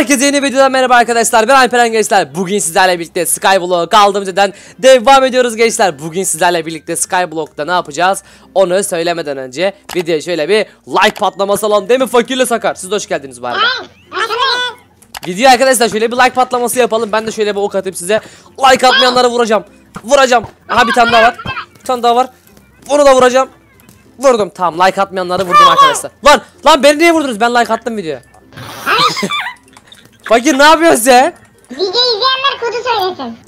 Herkese yeni videodan merhaba arkadaşlar, ben Alperen gençler. Bugün sizlerle birlikte SkyBlock'a kaldığımız yerden devam ediyoruz gençler. Bugün sizlerle birlikte SkyBlock'ta ne yapacağız onu söylemeden önce videoya şöyle bir like patlaması alalım, değil mi Fakir'le Sakar? Siz de hoş geldiniz bu arada. Video arkadaşlar şöyle bir like patlaması yapalım. Ben de şöyle bir ok atayım size. Like atmayanlara vuracağım. Aha bir tane daha var. Bir tane daha var. Onu da vuracağım. Vurdum, tamam, like atmayanları vurdum arkadaşlar. Lan beni niye vurdunuz? Ben like attım videoya. Fakir ne yapıyorsun sen? Bizi izleyenler kodu söylesin.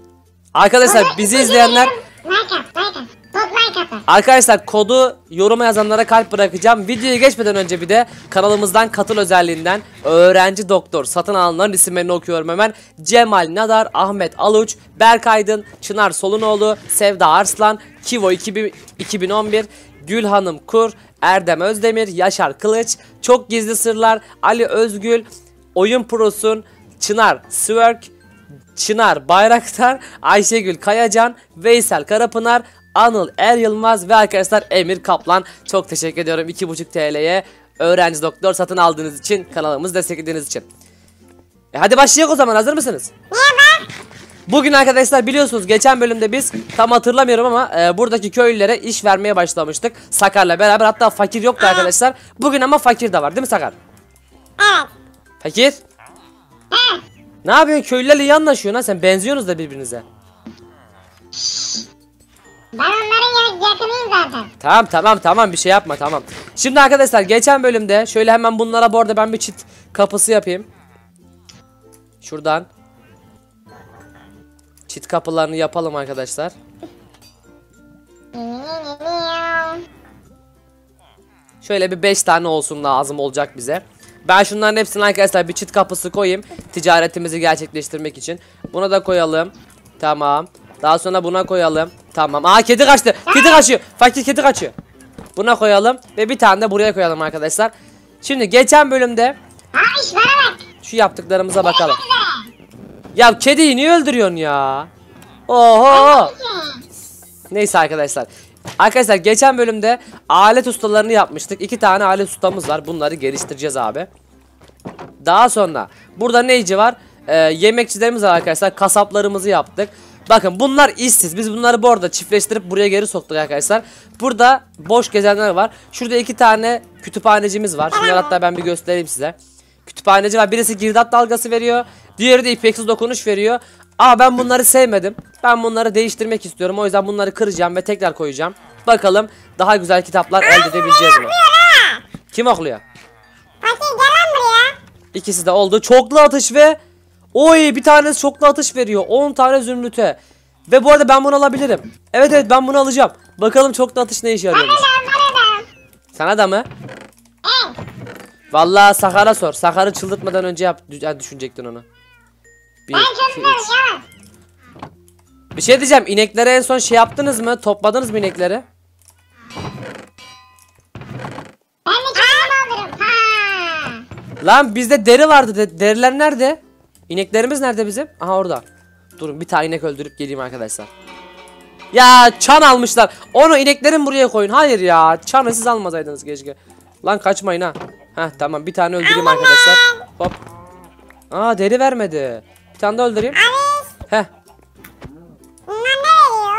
Arkadaşlar kodu, bizi izleyenler like at. Arkadaşlar kodu yoruma yazanlara kalp bırakacağım. Videoya geçmeden önce bir de kanalımızdan katıl özelliğinden Öğrenci Doktor satın alanların isimlerini okuyorum hemen. Cemal Nadar, Ahmet Aluç, Berkaydın, Çınar Solunoğlu, Sevda Arslan, Kivo 2011, Gülhanım Kur, Erdem Özdemir, Yaşar Kılıç, Çok Gizli Sırlar, Ali Özgül, Oyun Pro'sun, Çınar, Sıvırk, Çınar, Bayraktar, Ayşegül, Kayacan, Veysel, Karapınar, Anıl, Er Yılmaz ve arkadaşlar Emir Kaplan. Çok teşekkür ediyorum 2,5 TL'ye Öğrenci Doktor satın aldığınız için, kanalımızı desteklediğiniz için. Hadi başlayalım o zaman, hazır mısınız? Bugün arkadaşlar biliyorsunuz geçen bölümde biz tam hatırlamıyorum ama buradaki köylülere iş vermeye başlamıştık Sakar'la beraber, hatta Fakir yoktu arkadaşlar. Bugün ama Fakir de var, değil mi Sakar? Evet. Fakir? Ne yapıyorsun? Köylülerle iyi anlaşıyorsun ha sen, benziyorsunuz da birbirinize. Ben onların yakınıyım zaten. Tamam bir şey yapma, tamam. Şimdi arkadaşlar geçen bölümde şöyle hemen bunlara bu arada ben bir çit kapısı yapayım. Şuradan çit kapılarını yapalım arkadaşlar. Şöyle bir 5 tane olsun, lazım olacak bize. Ben şunların hepsini arkadaşlar bir çit kapısı koyayım, ticaretimizi gerçekleştirmek için. Buna da koyalım. Tamam. Daha sonra buna koyalım. Tamam. Aa kedi kaçtı. Kedi kaçıyor. Fakir kedi kaçıyor. Buna koyalım ve bir tane de buraya koyalım arkadaşlar. Şimdi geçen bölümde şu yaptıklarımıza bakalım. Ya kediyi niye öldürüyorsun ya? Oho. Neyse arkadaşlar. Arkadaşlar geçen bölümde alet ustalarını yapmıştık. 2 tane alet ustamız var. Bunları geliştireceğiz abi. Daha sonra burada neyci var? Yemekçilerimiz var arkadaşlar. Kasaplarımızı yaptık. Bakın bunlar işsiz. Biz bunları bu arada çiftleştirip buraya geri soktuk arkadaşlar. Burada boş gezenler var. Şurada 2 tane kütüphanecimiz var. Şunları hatta ben bir göstereyim size. Kütüphaneci var. Birisi girdat dalgası veriyor. Diğeri de ipeksiz dokunuş veriyor. Aa ben bunları sevmedim. Ben bunları değiştirmek istiyorum. O yüzden bunları kıracağım ve tekrar koyacağım. Bakalım daha güzel kitaplar elde edebileceğiz mi? Kim okluyor? Fakir gel buraya. İkisi de oldu. Çoklu atış ve oy bir tanesi çoklu atış veriyor. 10 tane zümrüte. Ve bu arada ben bunu alabilirim. Evet ben bunu alacağım. Bakalım çoklu atış ne işe yarıyormuş. Sana da mı? Evet. Vallahi Sakar'a sor. Sakar'ı çıldırtmadan önce yap. Düşünecektin onu. Bir şey diyeceğim, ineklere en son şey yaptınız mı? Topladınız mı inekleri? Ben de kendim alırım. Lan bizde deri vardı. Deriler nerede? İneklerimiz nerede bizim? Aha orada. Durun bir tane inek öldürüp geleyim arkadaşlar. Ya çan almışlar. Onu ineklerin buraya koyun. Hayır ya, çanı siz almasaydınız keşke. Lan kaçmayın ha. Heh tamam bir tane öldüreyim arkadaşlar. Hop. Aa deri vermedi. Bir tane de öldüreyim. Heh.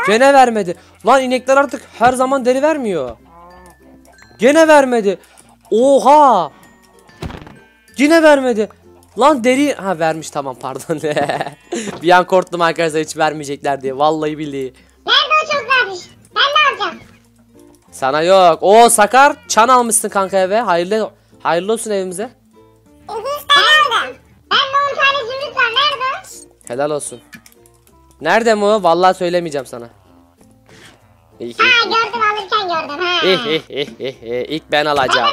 Gene vermedi. Lan inekler artık her zaman deri vermiyor. Gene vermedi. Oha. Yine vermedi. Lan deri. Ha vermiş, tamam pardon. Bir an korktum arkadaşlar hiç vermeyecekler diye. Vallahi billahi. Nerede o çok vermiş? Ben de alacağım. Sana yok. Oo Sakar çan almışsın kanka eve. Hayırlı olsun evimize. Helal olsun. Nerede mu? Vallahi söylemeyeceğim sana. Gördüm alırken gördüm ha. İlk ben alacağım.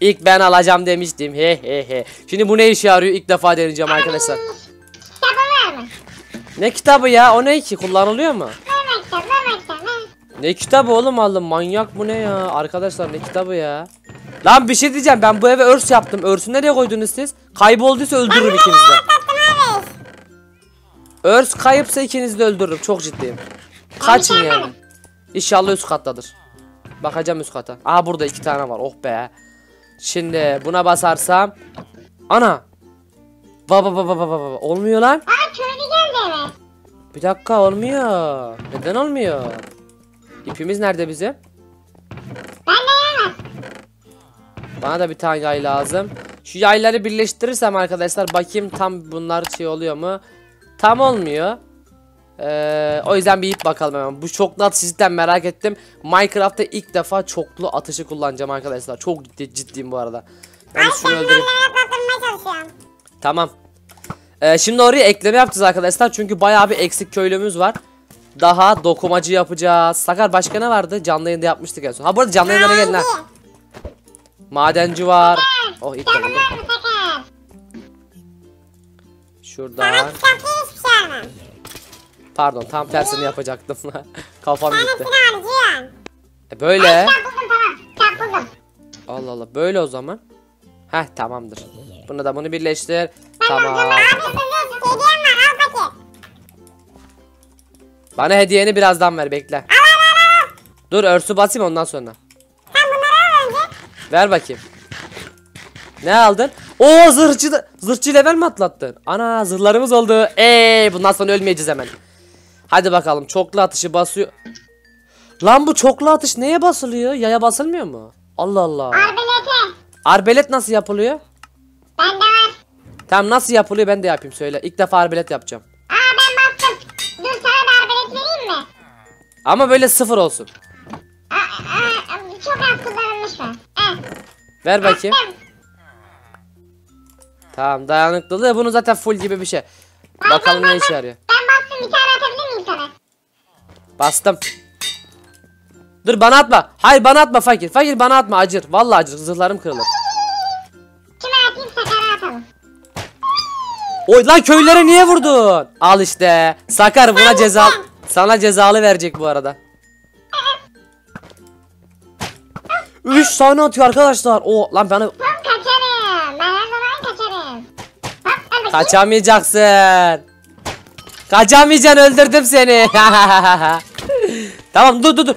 İlk ben alacağım demiştim. Şimdi bu ne işe yarıyor? İlk defa deneyeceğim arkadaşlar. Kitabı var mı? Ne kitabı ya? O ne ki? Kullanılıyor mu? Ne kitabı oğlum aldım? Manyak bu ne ya? Arkadaşlar ne kitabı ya? Lan bir şey diyeceğim, ben bu eve örs yaptım. Örsü nereye koydunuz siz? Kaybolduysa öldürürüm ikinizi de. Örs kayıpsa ikinizi de öldürürüm, çok ciddiyim. Kaçın yani. İnşallah üst kattadır. Bakacağım üst kata. Aha burada 2 tane var, oh be. Şimdi buna basarsam Ana. Baba. Olmuyor lan. Aa, köylü geldi eve. Bir dakika, olmuyor. Neden olmuyor? İpimiz nerede bizim? Ben de yalnız. Bana da bir tane yay lazım. Şu yayları birleştirirsem arkadaşlar, bakayım tam bunlar şey oluyor mu? Tam olmuyor. O yüzden bir ip bakalım hemen. Bu çoklu atış cidden merak ettim. Minecraft'ta ilk defa çoklu atışı kullanacağım arkadaşlar. Çok ciddiyim bu arada. Ben şunu öldüreyim. Tamam. Şimdi oraya ekleme yapacağız arkadaşlar. Çünkü bayağı bir eksik köylümüz var. Daha dokumacı yapacağız. Sakar, başka ne vardı? Canlı yayında yapmıştık en son. Ha, bu arada canlı yayınlara gelin ha. Madenci var. Oh, ilk defa. Şurada. Pardon, tam tersini yapacaktım. Kafam gitti. Böyle. Allah Allah, böyle o zaman. Heh, tamamdır. Bunu da bunu birleştir. Tamam. Bana hediyeni birazdan ver, bekle. Al. Dur, örsü basayım ondan sonra. Sen bunları al önce. Ver bakayım. Ne aldın? Oo, zırhçı level mi atlattın? Ana, zırhlarımız oldu. Bundan sonra ölmeyeceğiz hemen. Hadi bakalım, çoklu atışı basıyor. Lan bu çoklu atış neye basılıyor? Yaya basılmıyor mu? Allah Allah. Arbelete. Arbelet nasıl yapılıyor? Ben de var. Tamam, nasıl yapılıyor ben de yapayım, söyle. İlk defa arbelet yapacağım. Aa, ben bastım. Dur, sana da arbelet vereyim mi? Ama böyle sıfır olsun. Çok az kullanılmış mı? Ver bakayım. Bastım. Tamam, dayanıklılığı bunu zaten full gibi bir şey. Ay, bakalım ne işe yarıyor. Ben bastım, bir tane atabilir miyim sana? Bastım. Dur, bana atma. Hayır, bana atma Fakir. Fakir, bana atma, acır. Vallahi acır, zırhlarım kırılır. Şuna atayım, Sakar'a atalım. Oy lan, köylere niye vurdun? Al işte. Sakar buna ceza. Sana cezalı verecek bu arada. 3 tane atıyor arkadaşlar. O lan bana. Kaçamayacaksın. Kaçamayacaksın, öldürdüm seni. Tamam, dur.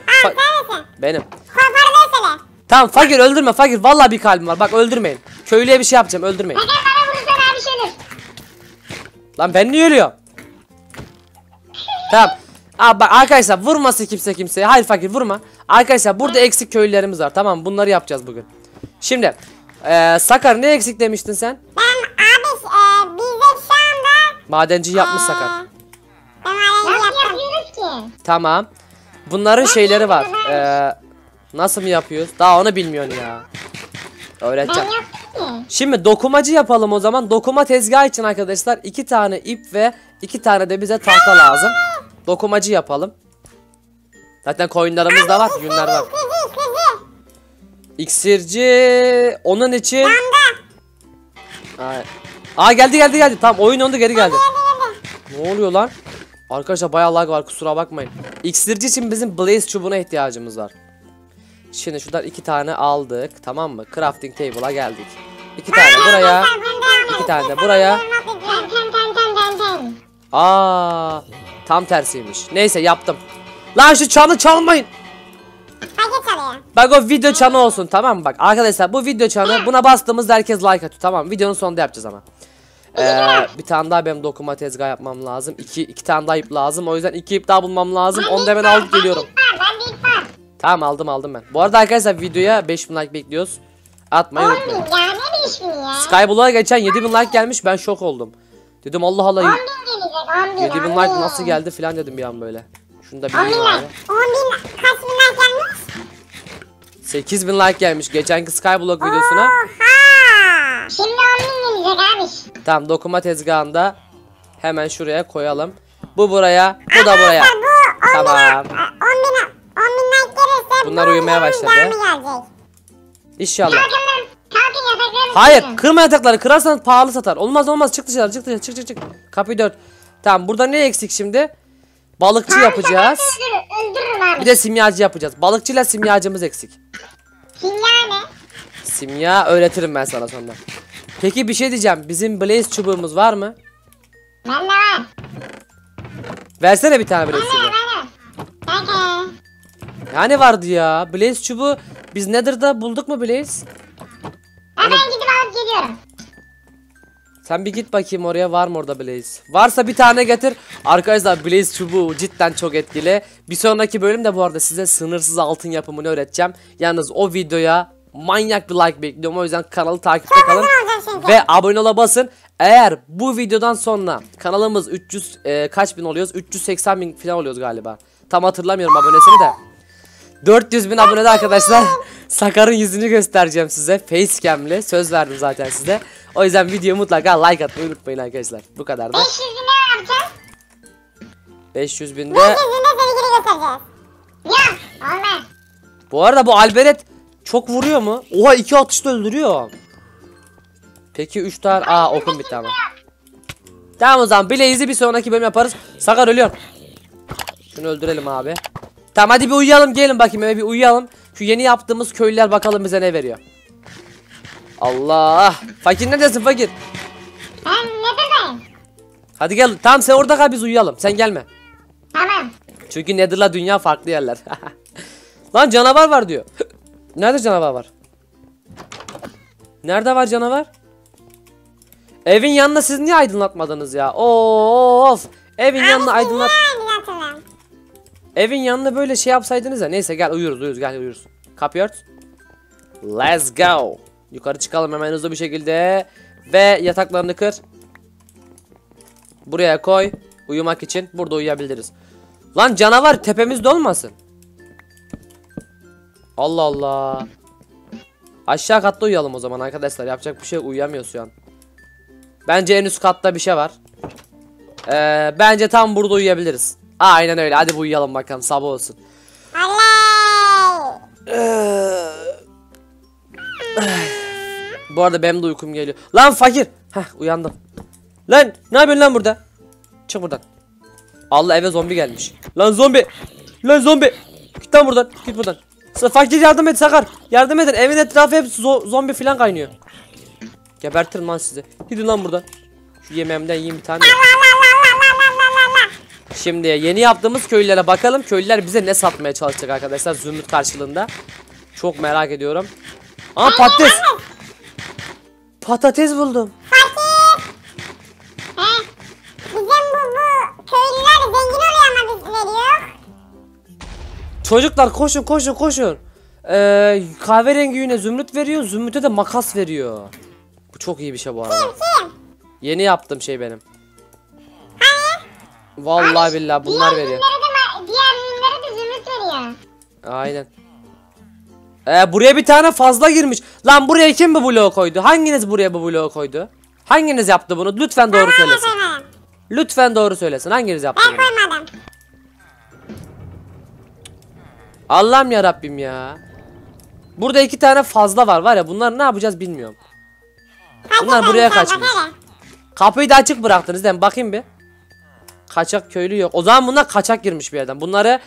Benim. Tamam Fakir, öldürme Fakir, vallahi bir kalbim var. Bak, öldürmeyin. Köylüye bir şey yapacağım, öldürmeyin. Bana vurursan abi şeydir. Lan ben niye ölüyorum? Tamam. Aa, bak arkadaşlar, vurmasın kimse kimseye. Hayır Fakir, vurma. Arkadaşlar, burada eksik köylülerimiz var. Tamam, bunları yapacağız bugün. Şimdi Sakar, ne eksik demiştin sen? Madenci yapmış Sakar. Tamam. Bunların şeyleri var. Nasıl mı yapıyoruz? Daha onu bilmiyorsun ya. Öğreteceğim. Şimdi dokumacı yapalım o zaman. Dokuma tezgahı için arkadaşlar 2 tane ip ve 2 tane de bize tahta lazım. Dokumacı yapalım. Zaten koyunlarımız da var. Günler var. İksirci. Onun için. Evet. Aa, geldi. Tamam, oyun oldu, geri geldi. Ne oluyor lan? Arkadaşlar bayağı lag var, kusura bakmayın. İksirci için bizim Blaze çubuğuna ihtiyacımız var. Şimdi şuradan 2 tane aldık, tamam mı? Crafting table'a geldik. 2 tane buraya, 2 tane de buraya. Aa, tam tersiymiş. Neyse, yaptım. Lan şu çanı çalmayın. Bak, o video çanı olsun, tamam mı? Bak arkadaşlar, bu video çanı, buna bastığımızda herkes like atıyor, tamam. Videonun sonunda yapacağız ama. Bir tane daha benim dokuma tezgahı yapmam lazım. İki tane daha ip lazım. O yüzden 2 ip daha bulmam lazım. Onu da hemen alıp geliyorum. Tamam, aldım ben. Bu arada arkadaşlar, videoya 5000 like bekliyoruz. Atmayı unutmayın. SkyBlock'a geçen 7000 like gelmiş, ben şok oldum. Dedim Allah Allah, 7000 like nasıl geldi filan dedim bir an böyle. Şunu da bileyim. 8000 like gelmiş geçenki SkyBlock videosuna. Şimdi 10.000 gelecek abi. Tamam, dokuma tezgahında hemen şuraya koyalım. Bu buraya, bu da buraya. Tamam. 10.000 like gelirse bunlar uyumaya başladı. İnşallah. Hayır, kırma yatakları, kırarsanız pahalı satar. Olmaz, çık dışarı, çık. Kapıyı dört. Tamam, burada ne eksik şimdi? Balıkçı yapacağız. Bir de simyacı yapacağız. Balıkçıyla simyacımız eksik. Simya ne? Simya öğretirim ben sana sonra. Peki, bir şey diyeceğim. Bizim Blaze çubuğumuz var mı? Valla var. Versene bir tane Blaze çubuğu. Yani vardı ya. Blaze çubuğu biz Nether'da bulduk mu Blaze? Ben gidip alıp geliyorum. Sen bir git bakayım oraya, var mı orada Blaze? Varsa bir tane getir. Arkadaşlar Blaze çubuğu cidden çok etkili. Bir sonraki bölümde bu arada size sınırsız altın yapımını öğreteceğim. Yalnız o videoya manyak bir like bekliyorum. O yüzden kanalı takipte kalın ve abone ola basın. Eğer bu videodan sonra kanalımız 300 kaç bin oluyoruz? 380 bin falan oluyoruz galiba. Tam hatırlamıyorum abonesini de. 400 bin abonede arkadaşlar Sakar'ın yüzünü göstereceğim size Facecam'le, söz verdim zaten size. O yüzden videoya mutlaka like atmayı unutmayın arkadaşlar. Bu kadar da. 500 bine yapacağız. 500 binde. 500 binde seni göstereceğiz. Ya olmaz. Bu arada bu Arbelet çok vuruyor mu? Oha, 2 atışta öldürüyor. Peki 3 tane. Aa, okum bitti ama. Tamam o zaman Blaze'i bir sonraki bölüm yaparız. Sakar ölüyor. Şunu öldürelim abi. Tamam hadi bir uyuyalım, gelin bakayım eve bir uyuyalım. Şu yeni yaptığımız köylüler bakalım bize ne veriyor. Allah. Fakir neredesin Fakir? Ben Nether'dayım. Hadi gel, tamam sen orada kal, biz uyuyalım, sen gelme. Tamam. Çünkü Nether'la dünya farklı yerler. Lan canavar var diyor. Nerede canavar var? Nerede var canavar? Evin yanına siz niye aydınlatmadınız ya? Of. Evin yanına aydınlat. Evin yanında böyle şey yapsaydınız ya. Neyse gel uyuruz gel uyuruz. Kapıyı ört. Let's go. Yukarı çıkalım hemen hızlı bir şekilde. Ve yataklarını kır. Buraya koy. Uyumak için burada uyuyabiliriz. Lan canavar tepemizde olmasın. Allah Allah. Aşağı katta uyuyalım o zaman arkadaşlar. Yapacak bir şey, uyuyamıyoruz şu an. Bence en üst katta bir şey var. Bence tam burada uyuyabiliriz. Aynen öyle. Hadi uyuyalım bakalım. Sabah olsun. Allah! Bu arada benim de uykum geliyor. Lan Fakir! Heh, uyandım. Lan ne yapıyorsun lan burada? Çık buradan. Allah, eve zombi gelmiş. Lan zombi! Lan zombi! Git lan buradan. Git buradan. Fakir yardım et Sakar. Yardım edin. Evin etrafı hep zombi falan kaynıyor. Gebertirim lan sizi. Gidin lan buradan. Şu yemeğimden yiyeyim bir tane. Şimdi yeni yaptığımız köylere bakalım. Köylüler bize ne satmaya çalışacak arkadaşlar zümrüt karşılığında. Çok merak ediyorum. Aa, patates. Patates buldum. Patates. Bizim bu köylüler zengin oluyor ama biz veriyor. Çocuklar koşun. Kahverengi yüne zümrüt veriyor. Zümrüte de makas veriyor. Bu çok iyi bir şey bu arada. Kim? Yeni yaptığım şey benim. Vallahi billahi bunlar veriyor. Diğer ürünlere de zümrüt veriyor. Aynen. Buraya bir tane fazla girmiş. Lan buraya kim bu bloğu koydu? Hanginiz buraya bu bloğu koydu? Hanginiz yaptı bunu? Lütfen doğru söylesin. Lütfen doğru söylesin. Hanginiz yaptı bunu? Ben koymadım. Allah'ım yarabbim ya. Burada 2 tane fazla var ya. Bunlar ne yapacağız bilmiyorum. Bunlar buraya kaçmış. Kapıyı da açık bıraktınız değil mi? Bakayım bir. Kaçak köylü yok. O zaman bunlar kaçak girmiş bir yerden. Bunları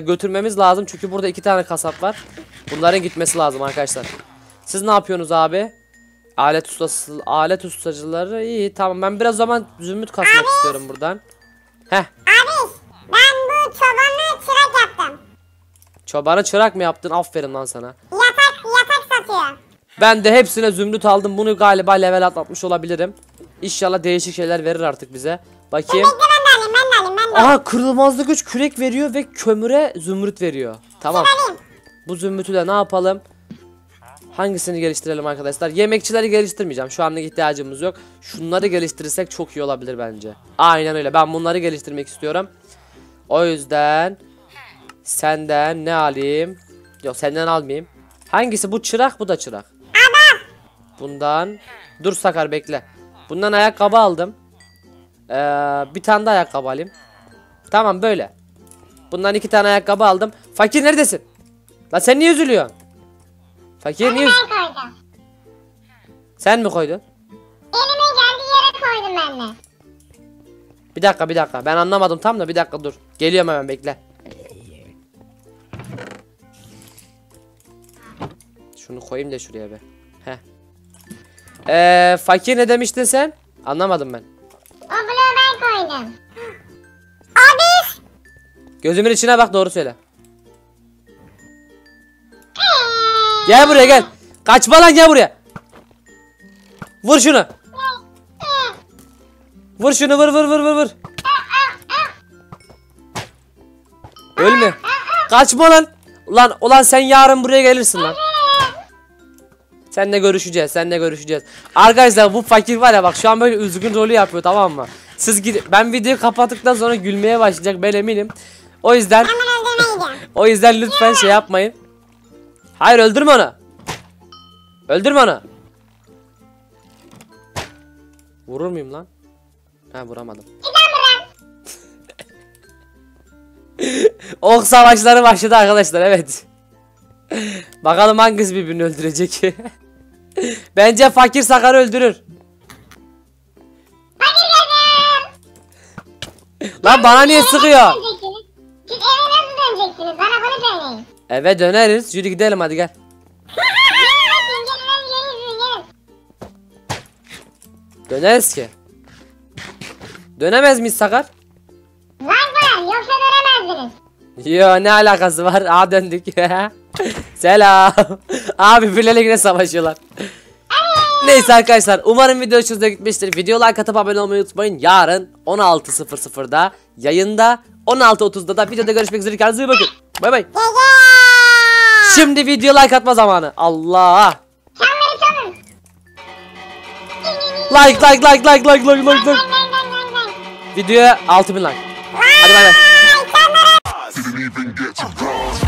götürmemiz lazım. Çünkü burada 2 tane kasap var. Bunların gitmesi lazım arkadaşlar. Siz ne yapıyorsunuz abi? Alet ustacıları iyi. Tamam, ben biraz zaman zümrüt kasmak istiyorum buradan. Heh. Abi ben bu çobanı çırak yaptım. Çobanı çırak mı yaptın? Aferin lan sana. Yatak satıyor. Ben de hepsine zümrüt aldım. Bunu galiba level atlatmış olabilirim. İnşallah değişik şeyler verir artık bize. Bakayım. Aha, kırılmazlık 3 kürek veriyor ve kömüre zümrüt veriyor. Tamam. Bu zümrütü de ne yapalım? Hangisini geliştirelim arkadaşlar? Yemekçileri geliştirmeyeceğim. Şu anlık ihtiyacımız yok. Şunları geliştirirsek çok iyi olabilir bence. Aynen öyle. Ben bunları geliştirmek istiyorum. O yüzden senden ne alayım? Yok, senden almayayım. Hangisi? Bu çırak, bu da çırak. Bundan. Dur Sakar bekle. Bundan ayakkabı aldım. Bir tane de ayakkabı alayım. Tamam böyle. Bundan 2 tane ayakkabı aldım. Fakir neredesin? Lan sen niye üzülüyorsun? Fakir niye koydum. Sen mi koydun? Elime geldiği yere koydum ben de. Bir dakika ben anlamadım tam da, bir dakika dur. Geliyorum hemen, bekle. Şunu koyayım da şuraya be. Heh. Fakir ne demiştin sen? Anlamadım ben. O bloğu ben koydum. Abi! Gözümün içine bak, doğru söyle. Gel buraya gel. Kaçma lan, gel buraya. Vur şunu. Vur şunu, vur vur vur vur vur. Ölme. Kaçma lan. Ulan sen yarın buraya gelirsin lan. Seninle görüşeceğiz. Arkadaşlar bu fakir var ya bak şu an böyle üzgün rolü yapıyor, tamam mı? Siz gidin. Ben videoyu kapattıktan sonra gülmeye başlayacak, ben eminim. O yüzden lütfen şey yapmayın. Hayır öldürme onu. Vurur muyum lan? Ha vuramadım. Ok savaşları başladı arkadaşlar, evet. Bakalım hangisi birbirini öldürecek. Bence fakir Sakar'ı öldürür. Lan bana niye sıkıyor? Siz eve nasıl döneceksiniz? Bana bunu söyleyin. Eve döneriz. Yürü gidelim, hadi gel. Döneriz ki. Dönemez miyiz Sakar? Var yoksa dönemezdiniz. Yo ne alakası var? Aa döndük. Selam. Abi birbirleriyle yine savaşıyorlar. Neyse arkadaşlar umarım video hoşunuza gitmiştir. Video like atıp abone olmayı unutmayın. Yarın 16.00'da yayında, 16.30'da da videoda görüşmek üzere. Kendinize iyi bakın. Bay bay. Şimdi video like atma zamanı. Allah. Like. Videoya 6000 like. Hadi bay bay.